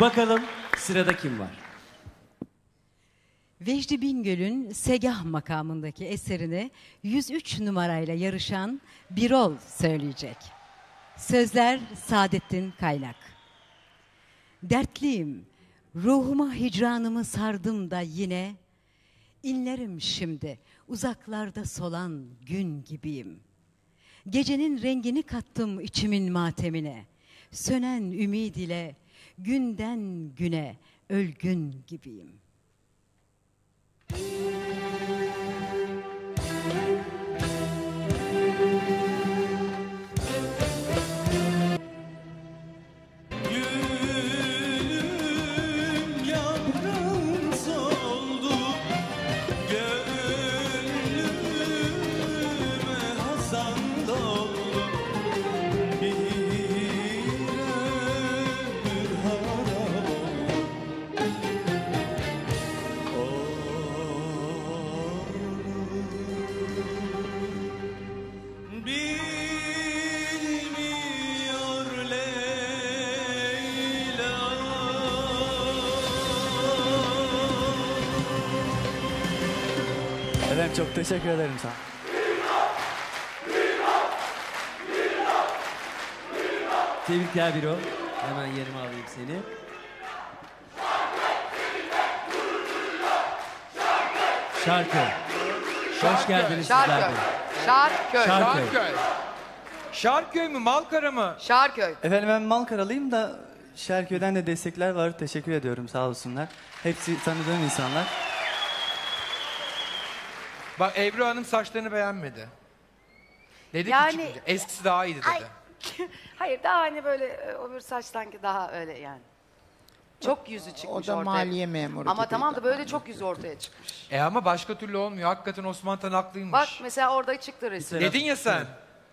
Bakalım sırada kim var? Vecdi Bingöl'ün Segah makamındaki eserini 103 numarayla yarışan Birol söyleyecek. Sözler Saadettin Kaynak. Dertliyim, ruhuma hicranımı sardım da yine, inlerim şimdi uzaklarda solan gün gibiyim. Gecenin rengini kattım içimin matemine, sönen ümid ile günden güne ölgün gibiyim. Çok teşekkür ederim sana. Tebrikler Birol. Hemen yerime alayım seni. Şarköy. Hoş geldiniz sizler de. Şarköy. Şarköy. Şarköy mü? Malkara mı? Şarköy. Efendim ben Malkaralıyım da Şarköy'den de destekler var. Teşekkür ediyorum, sağ olsunlar. Hepsi tanıdığım insanlar. Bak Ebru Hanım saçlarını beğenmedi. Dedi yani, ki eskisi daha iyiydi dedi. Ay, hayır daha hani böyle öbür saç sanki daha öyle yani. Çok yüzü çıkmış ortaya. O da ortaya. Maliye memuru. Ama tamam da böyle çok yüzü ortaya çıkmış. Ama başka türlü olmuyor. Hakikaten Osman haklıymış. Bak mesela orada çıktı resim. Dedin ya sen.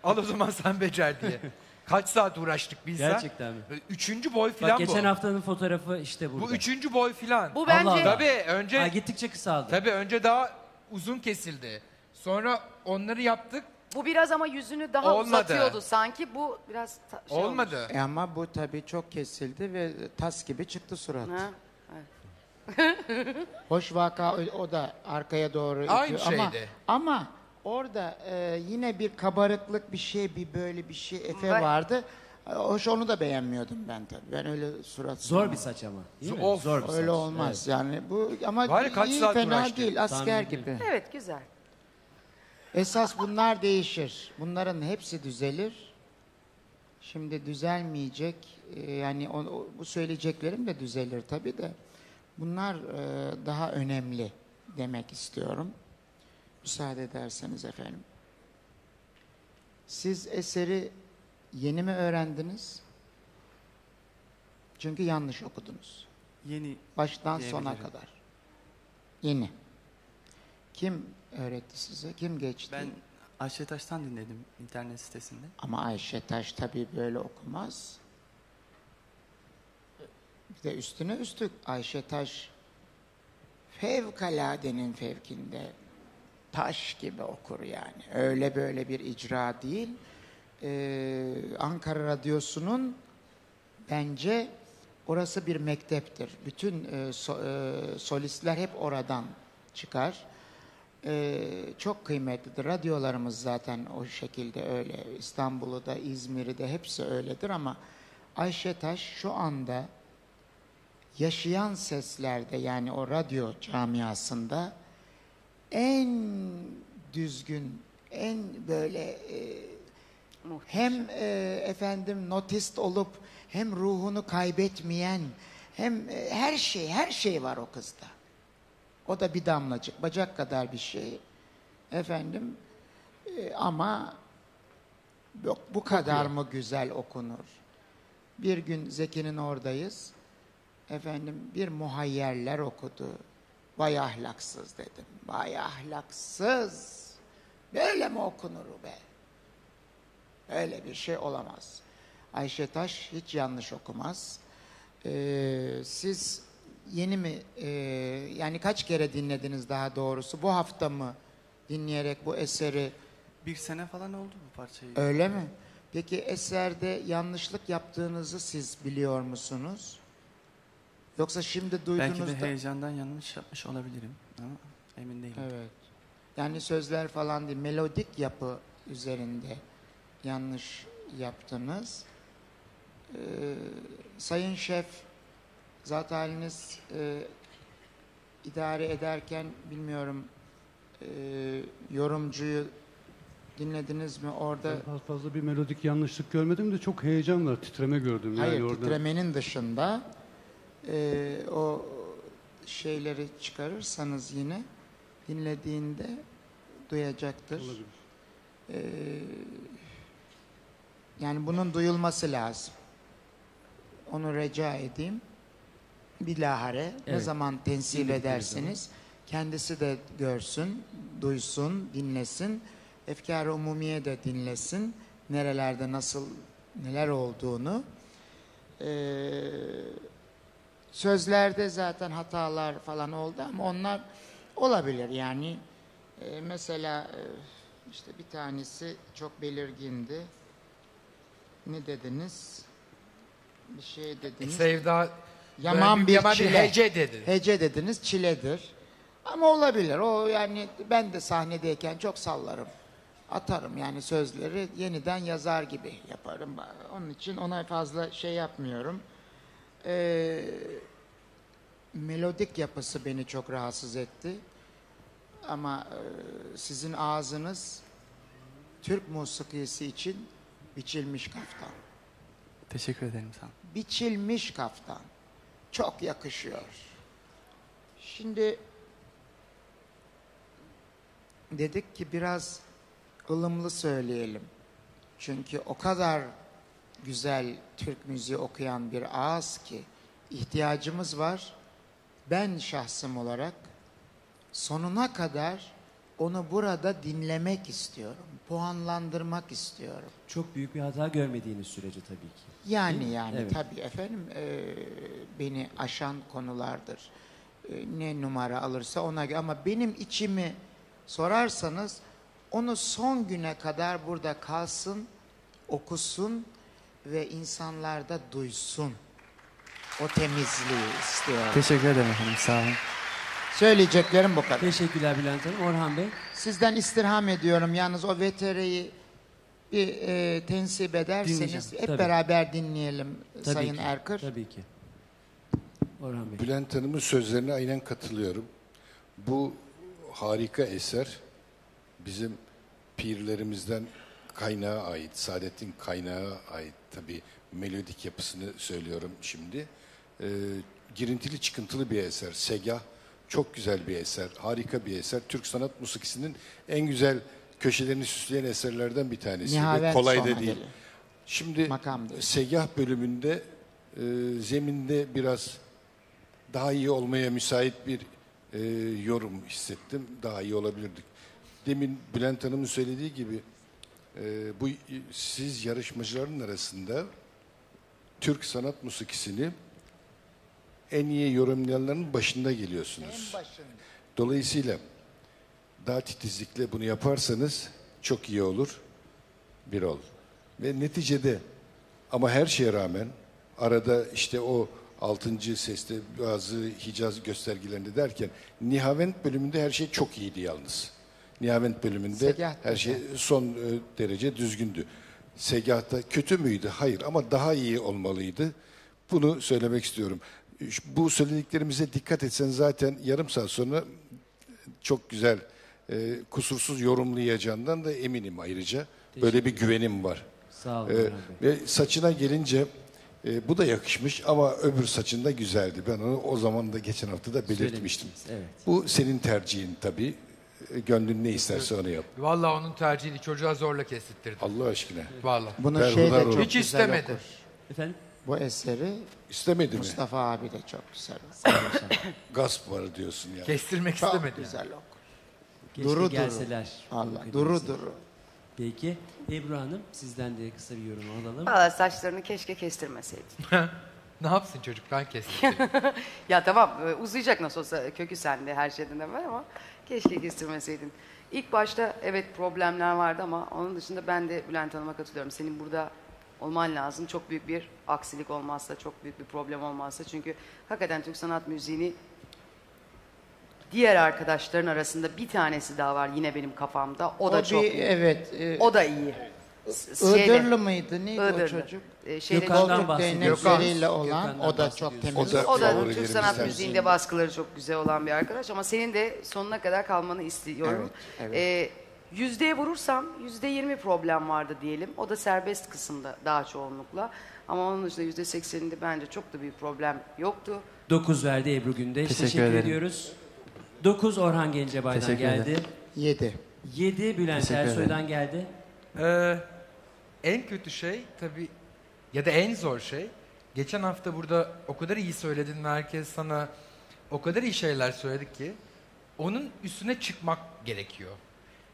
Al o zaman sen becer diye. Kaç saat uğraştık biz. Gerçekten mi? Üçüncü boy filan bu. Geçen haftanın fotoğrafı işte burada. Bu üçüncü boy filan. Bu bence. Allah. Tabii önce. Ha, gittikçe kısaldı. Tabii önce daha uzun kesildi. Sonra onları yaptık. Bu biraz ama yüzünü daha uzatıyordu sanki. Bu biraz şey olmadı. Ama bu tabii çok kesildi ve tas gibi çıktı surat. Ha, evet. Hoş vaka o da arkaya doğru aynı şeydi. Ama orada yine bir kabarıklık bir böyle bir şey efe vardı. Hoş onu da beğenmiyordum ben tabii. Ben öyle surat zor bir saç ama. Zor bir saç. Öyle olmaz evet. Yani bu ama iyi fena değil asker gibi. Evet güzel. Esas bunlar değişir. Bunların hepsi düzelir. Şimdi düzelmeyecek. Yani bu söyleyeceklerim de düzelir tabii de. Bunlar daha önemli demek istiyorum. Müsaade ederseniz efendim. Siz eseri yeni mi öğrendiniz? Çünkü yanlış okudunuz. Yeni. Baştan sona kadar. Yeni. Kim öğretti size? Kim geçti? Ben Ayşe Taş'tan dinledim internet sitesinde. Ama Ayşe Taş tabii böyle okumaz. Bir de üstüne üstlük Ayşe Taş fevkaladenin fevkinde taş gibi okur yani. Öyle böyle bir icra değil. Ankara Radyosu'nun bence orası bir mekteptir. Bütün solistler hep oradan çıkar. Çok kıymetlidir. Radyolarımız zaten o şekilde öyle. İstanbul'u da İzmir'i de hepsi öyledir ama Ayşe Taş şu anda yaşayan seslerde yani o radyo camiasında en düzgün, en böyle... Hem efendim notist olup hem ruhunu kaybetmeyen hem her şey var o kızda. O da bir damlacık, bacak kadar bir şey. Efendim ama yok bu kadar mı güzel okunur? Bir gün Zeki'nin oradayız. Efendim bir muhayyerler okudu. Vay ahlaksız dedim. Vay ahlaksız. Böyle mi okunur be? Öyle bir şey olamaz. Ayşe Taş hiç yanlış okumaz. Siz yeni mi, yani kaç kere dinlediniz daha doğrusu? Bu hafta mı dinleyerek bu eseri? Bir sene falan oldu bu parçayı. Öyle mi? Peki eserde yanlışlık yaptığınızı siz biliyor musunuz? Yoksa şimdi duyduğunuzda... Belki de heyecandan yanlış yapmış olabilirim ama emin değilim. Evet. Yani sözler falan değil, melodik yapı üzerinde yanlış yaptınız. Sayın Şef, zat haliniz idare ederken bilmiyorum yorumcuyu dinlediniz mi orada? Fazla bir melodik yanlışlık görmedim de çok heyecanla titreme gördüm. Hayır, yani orada... titremenin dışında o şeyleri çıkarırsanız yine dinlediğinde duyacaktır. Olabilir. Yani bunun duyulması lazım. Onu rica edeyim. Bilahare evet. Ne zaman tensil edersiniz kendisi de görsün, duysun, dinlesin. Efkar-ı umumiye de dinlesin. Nerelerde nasıl, neler olduğunu. Sözlerde zaten hatalar falan oldu ama onlar olabilir. Yani mesela işte bir tanesi çok belirgindi. Ne dediniz? Bir şey dediniz. Sevda yaman bir çile. Hece dediniz. Hece dediniz, çiledir. Ama olabilir. O yani ben de sahnedeyken çok sallarım. Atarım yani sözleri yeniden yazar gibi yaparım. Onun için ona fazla şey yapmıyorum. Melodik yapısı beni çok rahatsız etti. Ama sizin ağzınız Türk musikisi için biçilmiş kaftan. Teşekkür ederim sana. Biçilmiş kaftan. Çok yakışıyor. Şimdi dedik ki biraz ılımlı söyleyelim. Çünkü o kadar güzel Türk müziği okuyan bir ağız ki ihtiyacımız var. Ben şahsım olarak sonuna kadar onu burada dinlemek istiyorum. Puanlandırmak istiyorum. Çok büyük bir hata görmediğiniz sürece tabii ki. Yani evet. Tabii efendim beni aşan konulardır. Ne numara alırsa ona göre. Ama benim içimi sorarsanız onu son güne kadar burada kalsın, okusun ve insanlar da duysun. O temizliği istiyorum. Teşekkür ederim efendim. Sağ olun. Söyleyeceklerim bu kadar. Teşekkürler Bülent Hanım. Orhan Bey. Sizden istirham ediyorum. Yalnız o VTR'yi bir tensip ederseniz hep tabii. Beraber dinleyelim tabii Sayın ki. Erkır. Tabii ki. Orhan Bey. Bülent Hanım'ın sözlerine aynen katılıyorum. Bu harika eser bizim pirlerimizden kaynağa ait, Saadettin Kaynak'a ait tabii melodik yapısını söylüyorum şimdi. Girintili çıkıntılı bir eser. Segah çok güzel bir eser, harika bir eser. Türk sanat musikisinin en güzel köşelerini süsleyen eserlerden bir tanesi. Ve kolay da değil. Şimdi Segah bölümünde zeminde biraz daha iyi olmaya müsait bir yorum hissettim. Daha iyi olabilirdik. Demin Bülent Hanım'ın söylediği gibi bu siz yarışmacıların arasında Türk sanat musikisini en iyi yorumlayanların başında geliyorsunuz. Dolayısıyla daha titizlikle bunu yaparsanız çok iyi olur. Birol. Ve neticede ama her şeye rağmen arada işte o 6. seste bazı Hicaz göstergilerinde derken Nihavent bölümünde her şey çok iyiydi yalnız. Nihavent bölümünde her şey son derece düzgündü. Segah'ta kötü müydü? Hayır ama daha iyi olmalıydı. Bunu söylemek istiyorum. Bu söylediklerimize dikkat etsen zaten yarım saat sonra çok güzel, kusursuz yorumlayacağından da eminim ayrıca. Böyle bir güvenim var. Sağ olun. Ve saçına gelince bu da yakışmış ama öbür saçında güzeldi. Ben onu o zaman da geçen hafta da belirtmiştim. Evet. Bu senin tercihin tabii. Gönlün ne isterse onu yap. Vallahi onun tercihini çocuğa zorla kestirttirdim. Allah aşkına. Vallahi. Bunu şey de çok hiç istemedi. Efendim? Bu eseri istemedi Mustafa mi? Abi de çok güzel. Gasp var diyorsun yani. Kestirmek çok istemedi. Çok güzel okur. Keşke duru gelseler. Allah. Duru. Peki Ebru Hanım sizden de kısa bir yorum alalım. Vallahi saçlarını keşke kestirmeseydin. Ne yapsın çocuk? Ben kestirdim. Ya tamam uzayacak nasıl olsa kökü sende her şeyden evvel ama keşke kestirmeseydin. İlk başta evet problemler vardı ama onun dışında ben de Bülent Hanım'a katılıyorum. Senin burada olman lazım. Çok büyük bir aksilik olmazsa, çok büyük bir problem olmazsa. Çünkü hakikaten Türk sanat müziğini diğer arkadaşların arasında bir tanesi daha var yine benim kafamda. O da çok iyi. Evet. O da iyi. Iğdırlı mıydı? Neydi Iğdırlı. O çocuk? Gökhan'dan bahsediyor. O da çok temiz. O da Türk sanat müziğinde baskıları çok güzel olan bir arkadaş. Ama senin de sonuna kadar kalmanı istiyorum. Evet. Yüzdeye vurursam %20 problem vardı diyelim. O da serbest kısımda daha çoğunlukla. Ama onun dışında %80'inde bence çok da bir problem yoktu. 9 verdi Ebru Gündeş. Teşekkür ediyoruz. 9 Orhan Gencebay'dan geldi. 7 Bülent Ersoy'dan geldi. En kötü şey tabii ya da en zor şey, geçen hafta burada o kadar iyi söyledin ve herkes sana o kadar iyi şeyler söyledi ki onun üstüne çıkmak gerekiyor.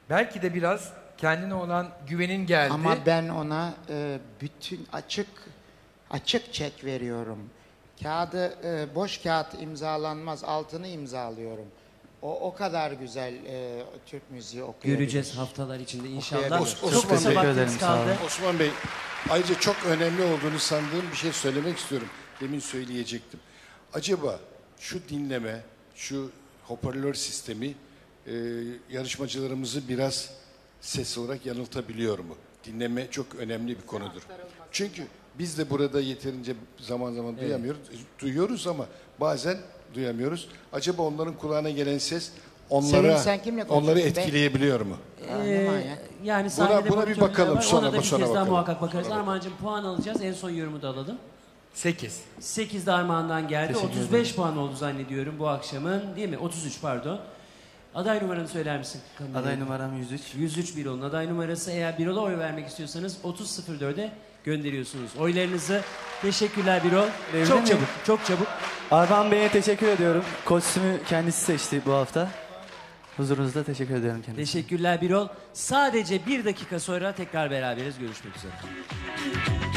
Belki de biraz kendine olan güvenin geldi. Ama ben ona bütün açık çek veriyorum. Kağıdı, boş kağıt imzalanmaz, altını imzalıyorum. O kadar güzel Türk müziği okuyor. Göreceğiz haftalar içinde inşallah. Çok kısa vaktimiz kaldı. Osman Bey, ayrıca çok önemli olduğunu sandığım bir şey söylemek istiyorum. Demin söyleyecektim. Acaba şu dinleme, şu hoparlör sistemi yarışmacılarımızı biraz ses olarak yanıltabiliyor mu? Dinleme çok önemli bir konudur. Çünkü biz de burada yeterince zaman zaman duyamıyoruz. Evet. Duyuyoruz ama bazen duyamıyoruz. Acaba onların kulağına gelen ses onları etkileyebiliyor mu? Yani buna bir bakalım. Ona da bir kez daha muhakkak bakarız. Armağan'cığım puan alacağız. En son yorumu da alalım. 8. 8 de Armağan'dan geldi. 35 puan oldu zannediyorum bu akşamın. Değil mi? 33 pardon. Aday numaranı söyler misin? Aday numaram 103. 103 Birol'un aday numarası. Eğer Birol'a oy vermek istiyorsanız 30.04'e gönderiyorsunuz oylarınızı. Teşekkürler Birol. Çok çabuk. Arvan Bey'e teşekkür ediyorum. Kostümü kendisi seçti bu hafta. Huzurunuzda teşekkür ediyorum kendisine. Teşekkürler Birol. Sadece bir dakika sonra tekrar beraberiz. Görüşmek üzere.